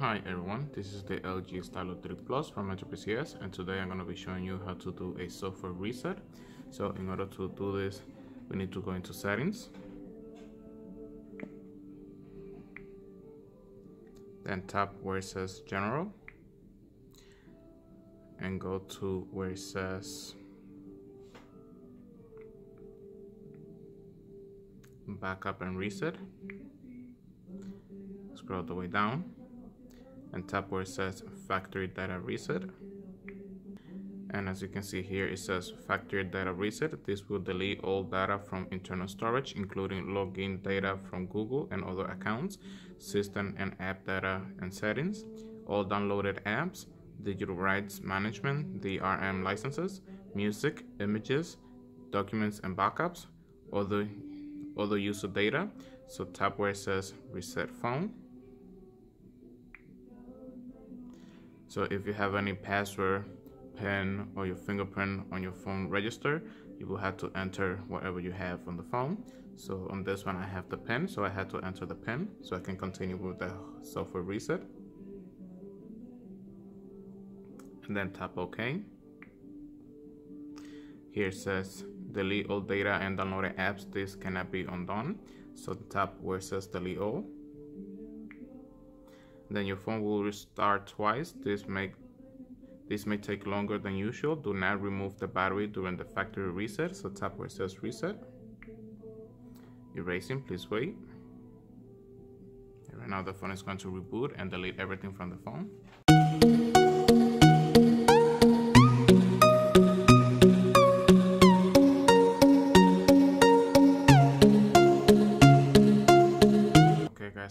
Hi everyone, this is the LG Stylo 3 Plus from MetroPCS, and today I'm going to be showing you how to do a software reset. So in order to do this, we need to go into settings, then tap where it says general and go to where it says backup and reset. Scroll all the way down and tap where it says factory data reset, and as you can see here it says factory data reset. This will delete all data from internal storage, including login data from Google and other accounts, system and app data and settings, all downloaded apps, digital rights management, DRM licenses, music, images, documents and backups, other user data. So tap where it says reset phone. So if you have any password, PIN, or your fingerprint on your phone register, you will have to enter whatever you have on the phone. So on this one I have the PIN, so I had to enter the PIN so I can continue with the software reset. And then tap OK. Here it says delete all data and downloaded apps. This cannot be undone. So tap where it says delete all. Then your phone will restart twice. This may take longer than usual. Do not remove the battery during the factory reset. So tap where it says reset. Erasing, please wait. And right now the phone is going to reboot and delete everything from the phone.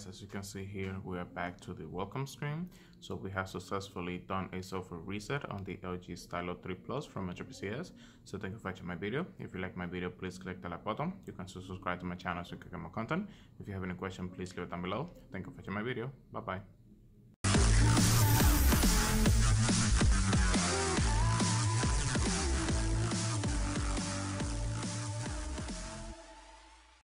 As you can see here, we are back to the welcome screen. So we have successfully done a software reset on the LG Stylo 3 Plus from MetroPCS. So thank you for watching my video. If you like my video, please click the like button. You can subscribe to my channel so you can get more content. If you have any question, please leave it down below. Thank you for watching my video. Bye bye.